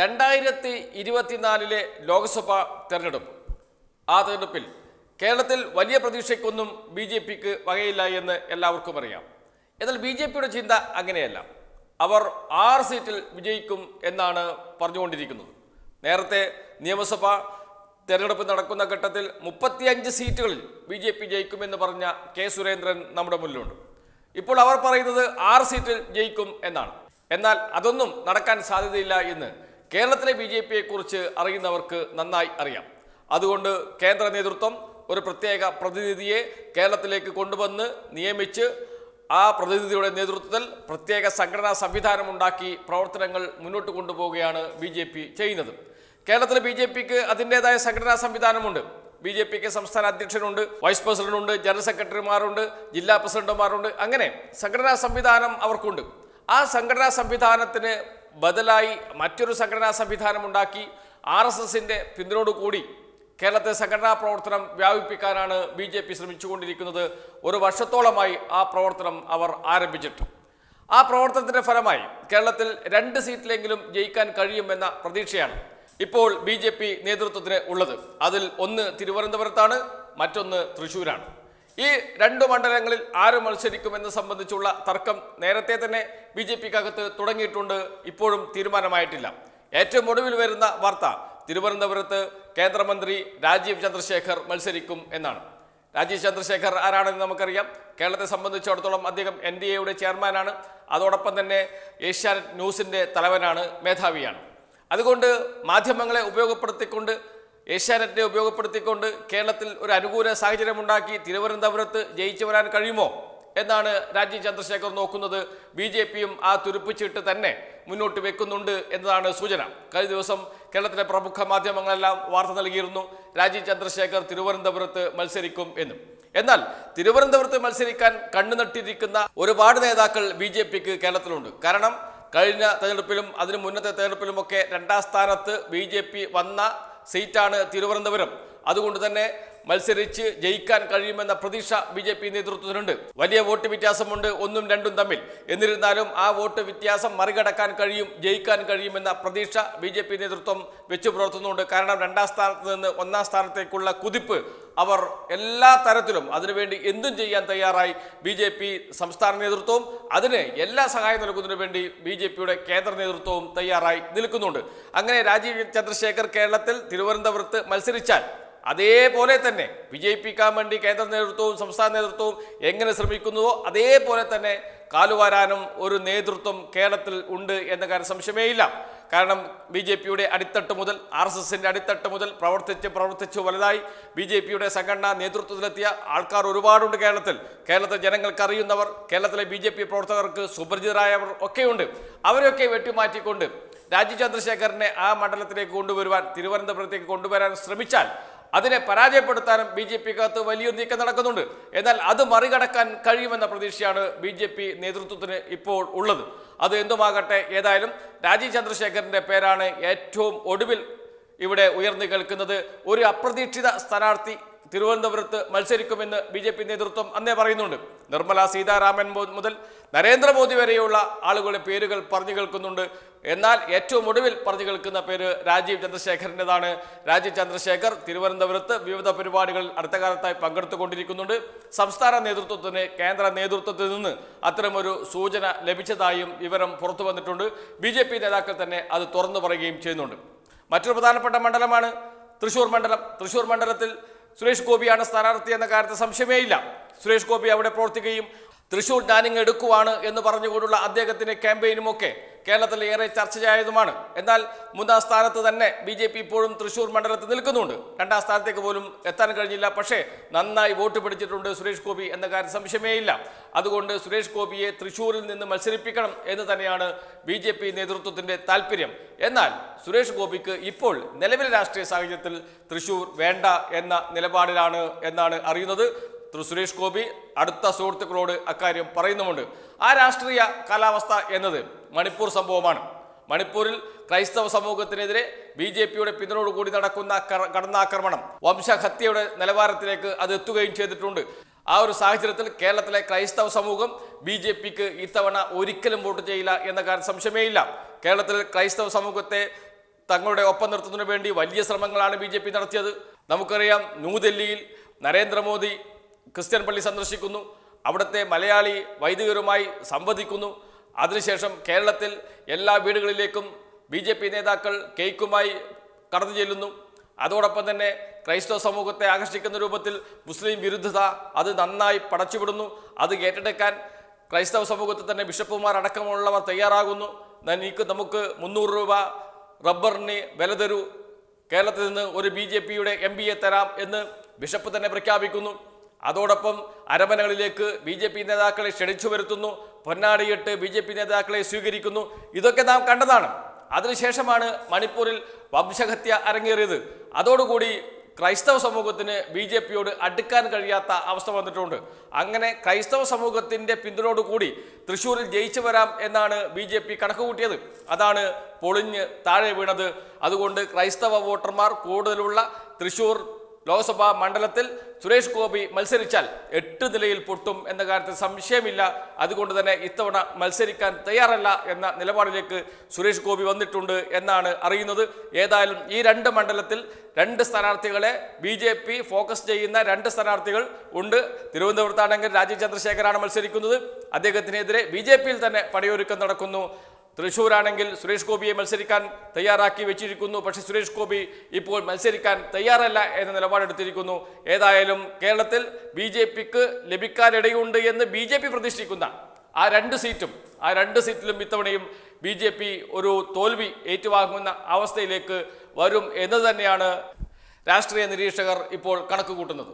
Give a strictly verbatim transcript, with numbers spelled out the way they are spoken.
രണ്ടായിരത്തി ഇരുപത്തിനാലിലെ ലോക്സഭാ തെരഞ്ഞെടുപ്പ് ആ തെരഞ്ഞെടുപ്പിൽ കേരളത്തിൽ വലിയ പ്രതീക്ഷയ്ക്കൊന്നും ബി ജെ പിക്ക് വകയില്ല എന്ന് എല്ലാവർക്കും അറിയാം. എന്നാൽ ബി ജെ പിയുടെ ചിന്ത അങ്ങനെയല്ല. അവർ ആറ് സീറ്റിൽ വിജയിക്കും എന്നാണ് പറഞ്ഞുകൊണ്ടിരിക്കുന്നത്. നേരത്തെ നിയമസഭാ തെരഞ്ഞെടുപ്പ് നടക്കുന്ന ഘട്ടത്തിൽ മുപ്പത്തിയഞ്ച് സീറ്റുകളിൽ ബി ജെ പി ജയിക്കുമെന്ന് പറഞ്ഞ കെ സുരേന്ദ്രൻ നമ്മുടെ മുന്നിലുണ്ട്. ഇപ്പോൾ അവർ പറയുന്നത് ആറ് സീറ്റിൽ ജയിക്കും എന്നാണ്. എന്നാൽ അതൊന്നും നടക്കാൻ സാധ്യതയില്ല എന്ന് കേരളത്തിലെ ബി ജെ പിയെ കുറിച്ച് അറിയുന്നവർക്ക് നന്നായി അറിയാം. അതുകൊണ്ട് കേന്ദ്ര നേതൃത്വം ഒരു പ്രത്യേക പ്രതിനിധിയെ കേരളത്തിലേക്ക് കൊണ്ടുവന്ന് നിയമിച്ച് ആ പ്രതിനിധിയുടെ നേതൃത്വത്തിൽ പ്രത്യേക സംഘടനാ സംവിധാനമുണ്ടാക്കി പ്രവർത്തനങ്ങൾ മുന്നോട്ട് കൊണ്ടുപോവുകയാണ് ബി ജെ പി ചെയ്യുന്നത്. കേരളത്തിലെ ബി ജെ പിക്ക് അതിൻ്റെതായ സംഘടനാ സംവിധാനമുണ്ട്. ബി ജെ പിക്ക് സംസ്ഥാന അധ്യക്ഷനുണ്ട്, വൈസ് പ്രസിഡന്റുണ്ട്, ജനറൽ സെക്രട്ടറിമാരുണ്ട്, ജില്ലാ പ്രസിഡന്റുമാരുണ്ട്. അങ്ങനെ സംഘടനാ സംവിധാനം അവർക്കുണ്ട്. ആ സംഘടനാ സംവിധാനത്തിന് ബദലായി മറ്റൊരു സംഘടനാ സംവിധാനം ഉണ്ടാക്കി ആർ എസ് എസിൻ്റെ പിന്തുണയോടുകൂടി കേരളത്തെ സംഘടനാ പ്രവർത്തനം വ്യാപിപ്പിക്കാനാണ് ബി ജെ പി ശ്രമിച്ചുകൊണ്ടിരിക്കുന്നത്. ഒരു വർഷത്തോളമായി ആ പ്രവർത്തനം അവർ ആരംഭിച്ചിട്ടു. ആ പ്രവർത്തനത്തിൻ്റെ ഫലമായി കേരളത്തിൽ രണ്ട് സീറ്റിലെങ്കിലും ജയിക്കാൻ കഴിയുമെന്ന പ്രതീക്ഷയാണ് ഇപ്പോൾ ബി ജെ പി നേതൃത്വത്തിന് ഉള്ളത്. അതിൽ ഒന്ന് തിരുവനന്തപുരത്താണ്, മറ്റൊന്ന് തൃശ്ശൂരാണ്. ഈ രണ്ട് മണ്ഡലങ്ങളിൽ ആര് മത്സരിക്കുമെന്ന് സംബന്ധിച്ചുള്ള തർക്കം നേരത്തെ തന്നെ ബി ജെ പിക്കകത്ത് തുടങ്ങിയിട്ടുണ്ട്. ഇപ്പോഴും തീരുമാനമായിട്ടില്ല. ഏറ്റവും ഒടുവിൽ വരുന്ന വാർത്ത തിരുവനന്തപുരത്ത് കേന്ദ്രമന്ത്രി രാജീവ് ചന്ദ്രശേഖർ മത്സരിക്കും എന്നാണ്. രാജീവ് ചന്ദ്രശേഖർ ആരാണെന്ന് നമുക്കറിയാം. കേരളത്തെ സംബന്ധിച്ചിടത്തോളം അദ്ദേഹം എൻ ഡി എയുടെ ചെയർമാനാണ്. അതോടൊപ്പം തന്നെ ഏഷ്യാനെറ്റ് ന്യൂസിൻ്റെ തലവനാണ്, മേധാവിയാണ്. അതുകൊണ്ട് മാധ്യമങ്ങളെ ഉപയോഗപ്പെടുത്തിക്കൊണ്ട്, ഏഷ്യാനെറ്റിനെ ഉപയോഗപ്പെടുത്തിക്കൊണ്ട് കേരളത്തിൽ ഒരു അനുകൂല സാഹചര്യമുണ്ടാക്കി തിരുവനന്തപുരത്ത് ജയിച്ചു വരാൻ കഴിയുമോ എന്നാണ് രാജീവ് ചന്ദ്രശേഖർ നോക്കുന്നത്. ബി ജെ പിയും ആ തുരുപ്പിച്ചിട്ട് തന്നെ മുന്നോട്ട് വെക്കുന്നുണ്ട് എന്നതാണ് സൂചന. കഴിഞ്ഞ ദിവസം കേരളത്തിലെ പ്രമുഖ മാധ്യമങ്ങളെല്ലാം വാർത്ത നൽകിയിരുന്നു രാജീവ് ചന്ദ്രശേഖർ തിരുവനന്തപുരത്ത് മത്സരിക്കും എന്നും. എന്നാൽ തിരുവനന്തപുരത്ത് മത്സരിക്കാൻ കണ്ണുനട്ടിരിക്കുന്ന ഒരുപാട് നേതാക്കൾ ബി ജെ പിക്ക് കേരളത്തിലുണ്ട്. കാരണം കഴിഞ്ഞ തെരഞ്ഞെടുപ്പിലും അതിനു മുന്നത്തെ തെരഞ്ഞെടുപ്പിലുമൊക്കെ രണ്ടാം സ്ഥാനത്ത് ബി ജെ പി വന്ന സീറ്റാണ് തിരുവനന്തപുരം. അതുകൊണ്ട് തന്നെ മത്സരിച്ച് ജയിക്കാൻ കഴിയുമെന്ന പ്രതീക്ഷ ബി ജെ പി നേതൃത്വത്തിനുണ്ട്. വലിയ വോട്ട് വ്യത്യാസമുണ്ട് ഒന്നും രണ്ടും തമ്മിൽ. എന്നിരുന്നാലും ആ വോട്ട് വ്യത്യാസം മറികടക്കാൻ കഴിയും, ജയിക്കാൻ കഴിയുമെന്ന പ്രതീക്ഷ ബി ജെ പി നേതൃത്വം വെച്ചു പുലർത്തുന്നുണ്ട്. കാരണം രണ്ടാം സ്ഥാനത്ത് നിന്ന് ഒന്നാം സ്ഥാനത്തേക്കുള്ള കുതിപ്പ് അവർ എല്ലാ തരത്തിലും അതിനുവേണ്ടി എന്തും ചെയ്യാൻ തയ്യാറായി ബി ജെ പി സംസ്ഥാന നേതൃത്വവും അതിന് എല്ലാ സഹായം നൽകുന്നതിനു വേണ്ടി ബി ജെ പിയുടെ കേന്ദ്ര നേതൃത്വവും തയ്യാറായി നിൽക്കുന്നുണ്ട്. അങ്ങനെ രാജീവ് ചന്ദ്രശേഖർ കേരളത്തിൽ തിരുവനന്തപുരത്ത് മത്സരിച്ചാൽ അതേപോലെ തന്നെ വിജയിപ്പിക്കാൻ വേണ്ടി കേന്ദ്ര നേതൃത്വവും സംസ്ഥാന നേതൃത്വവും എങ്ങനെ ശ്രമിക്കുന്നുവോ അതേപോലെ തന്നെ കാലുവാരാനും ഒരു നേതൃത്വം കേരളത്തിൽ ഉണ്ട് എന്ന കാര്യം സംശയമേയില്ല. കാരണം ബി ജെ പിയുടെ അടിത്തട്ട് മുതൽ ആർ എസ് എസിൻ്റെ അടിത്തട്ട് മുതൽ പ്രവർത്തിച്ച് പ്രവർത്തിച്ച് വലുതായി ബി ജെ പിയുടെ സംഘടനാ നേതൃത്വത്തിലെത്തിയ ആൾക്കാർ ഒരുപാടുണ്ട് കേരളത്തിൽ. കേരളത്തിലെ ജനങ്ങൾക്ക് അറിയുന്നവർ, കേരളത്തിലെ ബി ജെ പി പ്രവർത്തകർക്ക് സുപരിചിതരായവർ ഒക്കെയുണ്ട്. അവരെയൊക്കെ വെട്ടിമാറ്റിക്കൊണ്ട് രാജീവ് ചന്ദ്രശേഖറിനെ ആ മണ്ഡലത്തിലേക്ക് കൊണ്ടുവരുവാൻ, തിരുവനന്തപുരത്തേക്ക് കൊണ്ടുവരാൻ ശ്രമിച്ചാൽ അതിനെ പരാജയപ്പെടുത്താനും ബി ജെ പിക്കകത്ത് വലിയൊരു നീക്കം നടക്കുന്നുണ്ട്. എന്നാൽ അത് മറികടക്കാൻ കഴിയുമെന്ന പ്രതീക്ഷയാണ് ബി ജെ പി നേതൃത്വത്തിന് ഇപ്പോൾ ഉള്ളത്. അത് എന്തുമാകട്ടെ, ഏതായാലും രാജീവ് ചന്ദ്രശേഖറിൻ്റെ പേരാണ് ഏറ്റവും ഒടുവിൽ ഇവിടെ ഉയർന്നു കേൾക്കുന്നത്. ഒരു അപ്രതീക്ഷിത സ്ഥാനാർത്ഥി തിരുവനന്തപുരത്ത് മത്സരിക്കുമെന്ന് ബി ജെ പി നേതൃത്വം അന്നേ പറയുന്നുണ്ട്. നിർമ്മല സീതാരാമൻ മുതൽ നരേന്ദ്രമോദി വരെയുള്ള ആളുകളുടെ പേരുകൾ പറഞ്ഞു കേൾക്കുന്നുണ്ട്. എന്നാൽ ഏറ്റവും ഒടുവിൽ പറഞ്ഞു കേൾക്കുന്ന പേര് രാജീവ് ചന്ദ്രശേഖറിൻ്റെതാണ്. രാജീവ് ചന്ദ്രശേഖർ തിരുവനന്തപുരത്ത് വിവിധ പരിപാടികളിൽ അടുത്ത കാലത്തായി പങ്കെടുത്തുകൊണ്ടിരിക്കുന്നുണ്ട്. സംസ്ഥാന നേതൃത്വത്തിന് കേന്ദ്ര നേതൃത്വത്തിൽ നിന്ന് അത്തരമൊരു സൂചന ലഭിച്ചതായും വിവരം പുറത്തു വന്നിട്ടുണ്ട്. ബി ജെ പി നേതാക്കൾ തന്നെ അത് തുറന്നു പറയുകയും ചെയ്യുന്നുണ്ട്. മറ്റൊരു പ്രധാനപ്പെട്ട മണ്ഡലമാണ് തൃശ്ശൂർ മണ്ഡലം. തൃശ്ശൂർ മണ്ഡലത്തിൽ സുരേഷ് ഗോപിയാണ് സ്ഥാനാർത്ഥി എന്ന കാര്യത്തിൽ സംശയമേ ഇല്ല. സുരേഷ് ഗോപി അവിടെ പ്രവർത്തിക്കുകയും തൃശ്ശൂർ ഡാനിങ് എടുക്കുവാണ് എന്ന് പറഞ്ഞുകൊണ്ടുള്ള അദ്ദേഹത്തിൻ്റെ ക്യാമ്പയിനുമൊക്കെ കേരളത്തിൽ ഏറെ ചർച്ചയായതുമാണ്. എന്നാൽ മൂന്നാം സ്ഥാനത്ത് തന്നെ ബി ജെ പി ഇപ്പോഴും തൃശ്ശൂർ മണ്ഡലത്തിൽ നിൽക്കുന്നുണ്ട്. രണ്ടാം സ്ഥാനത്തേക്ക് പോലും എത്താൻ കഴിഞ്ഞില്ല. പക്ഷേ നന്നായി വോട്ട് പിടിച്ചിട്ടുണ്ട് സുരേഷ് ഗോപി എന്ന കാര്യം സംശയമേ ഇല്ല. അതുകൊണ്ട് സുരേഷ് ഗോപിയെ തൃശ്ശൂരിൽ നിന്ന് മത്സരിപ്പിക്കണം എന്ന് തന്നെയാണ് ബി ജെ പി നേതൃത്വത്തിൻ്റെ താല്പര്യം. എന്നാൽ സുരേഷ് ഗോപിക്ക് ഇപ്പോൾ നിലവിലെ രാഷ്ട്രീയ സാഹചര്യത്തിൽ തൃശ്ശൂർ വേണ്ട എന്ന നിലപാടിലാണ് എന്നാണ് അറിയുന്നത്. സുരേഷ് ഗോപി അടുത്ത സുഹൃത്തുക്കളോട് അക്കാര്യം പറയുന്നുമുണ്ട്. ആ രാഷ്ട്രീയ കാലാവസ്ഥ എന്നത് മണിപ്പൂർ സംഭവമാണ്. മണിപ്പൂരിൽ ക്രൈസ്തവ സമൂഹത്തിനെതിരെ ബി ജെ പിയുടെ പിന്തുണയോടുകൂടി നടക്കുന്ന കടന്നാക്രമണം വംശഹത്യയുടെ നിലവാരത്തിലേക്ക് അത് എത്തുകയും ചെയ്തിട്ടുണ്ട്. ആ ഒരു സാഹചര്യത്തിൽ കേരളത്തിലെ ക്രൈസ്തവ സമൂഹം ബി ജെ പിക്ക് ഇത്തവണ ഒരിക്കലും വോട്ട് ചെയ്യില്ല എന്ന കാര്യം സംശയമേയില്ല. കേരളത്തിൽ ക്രൈസ്തവ സമൂഹത്തെ തങ്ങളുടെ ഒപ്പം നിർത്തുന്നതിനു വേണ്ടി വലിയ ശ്രമങ്ങളാണ് ബിജെപി നടത്തിയത്. നമുക്കറിയാം ന്യൂഡൽഹിയിൽ നരേന്ദ്രമോദി ക്രിസ്ത്യൻ പള്ളി സന്ദർശിക്കുന്നു, അവിടുത്തെ മലയാളി വൈദികരുമായി സംവദിക്കുന്നു. അതിനുശേഷം കേരളത്തിൽ എല്ലാ വീടുകളിലേക്കും ബി ജെ പി നേതാക്കൾ കേക്കുമായി കടന്നു ചെല്ലുന്നു. അതോടൊപ്പം തന്നെ ക്രൈസ്തവ സമൂഹത്തെ ആകർഷിക്കുന്ന രൂപത്തിൽ മുസ്ലിം വിരുദ്ധത അത് നന്നായി പടച്ചുവിടുന്നു. അത് ഏറ്റെടുക്കാൻ ക്രൈസ്തവ സമൂഹത്തിൽ തന്നെ ബിഷപ്പുമാർ അടക്കമുള്ളവർ തയ്യാറാകുന്നു. എനിക്ക് നമുക്ക് മുന്നൂറ് രൂപ റബ്ബറിന് വില തരൂ, കേരളത്തിൽ നിന്ന് ഒരു ബി ജെ പിയുടെ എം പിയെ തരാം എന്ന് ബിഷപ്പ് തന്നെ പ്രഖ്യാപിക്കുന്നു. അതോടൊപ്പം അരമനകളിലേക്ക് ബി ജെ പി നേതാക്കളെ ക്ഷണിച്ചു വരുത്തുന്നു, പൊന്നാടിയിട്ട് ബി ജെ പി നേതാക്കളെ സ്വീകരിക്കുന്നു. ഇതൊക്കെ നാം കണ്ടതാണ്. അതിനുശേഷമാണ് മണിപ്പൂരിൽ വംശഹത്യ അരങ്ങേറിയത്. അതോടുകൂടി ക്രൈസ്തവ സമൂഹത്തിന് ബി ജെ പിയോട് അടുക്കാൻ കഴിയാത്ത അവസ്ഥ വന്നിട്ടുണ്ട്. അങ്ങനെ ക്രൈസ്തവ സമൂഹത്തിൻ്റെ പിന്തുണയോടുകൂടി തൃശ്ശൂരിൽ ജയിച്ചു വരാം എന്നാണ് ബി ജെ പി കണക്ക് കൂട്ടിയത്. അതാണ് പൊളിഞ്ഞ് താഴെ വീണത്. അതുകൊണ്ട് ക്രൈസ്തവ വോട്ടർമാർ കൂടുതലുള്ള തൃശ്ശൂർ ലോക്സഭാ മണ്ഡലത്തിൽ സുരേഷ് ഗോപി മത്സരിച്ചാൽ എട്ട് നിലയിൽ പൊട്ടും എന്ന കാര്യത്തിൽ സംശയമില്ല. അതുകൊണ്ട് തന്നെ ഇത്തവണ മത്സരിക്കാൻ തയ്യാറല്ല എന്ന നിലപാടിലേക്ക് സുരേഷ് ഗോപി വന്നിട്ടുണ്ട് എന്നാണ് അറിയുന്നത്. ഏതായാലും ഈ രണ്ട് മണ്ഡലത്തിൽ രണ്ട് സ്ഥാനാർത്ഥികളെ ബി ജെ പി ഫോക്കസ് ചെയ്യുന്ന രണ്ട് സ്ഥാനാർത്ഥികൾ ഉണ്ട്. തിരുവനന്തപുരത്താണെങ്കിൽ രാജീവ് ചന്ദ്രശേഖറാണ് മത്സരിക്കുന്നത്, അദ്ദേഹത്തിനെതിരെ ബി ജെ പിയിൽ തന്നെ പടയൊരുക്കം നടക്കുന്നു. തൃശ്ശൂരാണെങ്കിൽ സുരേഷ് ഗോപിയെ മത്സരിക്കാൻ തയ്യാറാക്കി വെച്ചിരിക്കുന്നു, പക്ഷേ സുരേഷ് ഗോപി ഇപ്പോൾ മത്സരിക്കാൻ തയ്യാറല്ല എന്ന നിലപാടെടുത്തിരിക്കുന്നു. ഏതായാലും കേരളത്തിൽ ബി ജെ പിക്ക് ലഭിക്കാനിടയുണ്ട് എന്ന് ബി ജെ പി പ്രതീക്ഷിക്കുന്ന ആ രണ്ട് സീറ്റും ആ രണ്ട് സീറ്റിലും ഇത്തവണയും ബി ജെ പി ഒരു തോൽവി ഏറ്റുവാങ്ങുന്ന അവസ്ഥയിലേക്ക് വരും എന്ന് തന്നെയാണ് രാഷ്ട്രീയ നിരീക്ഷകർ ഇപ്പോൾ കണക്ക് കൂട്ടുന്നത്.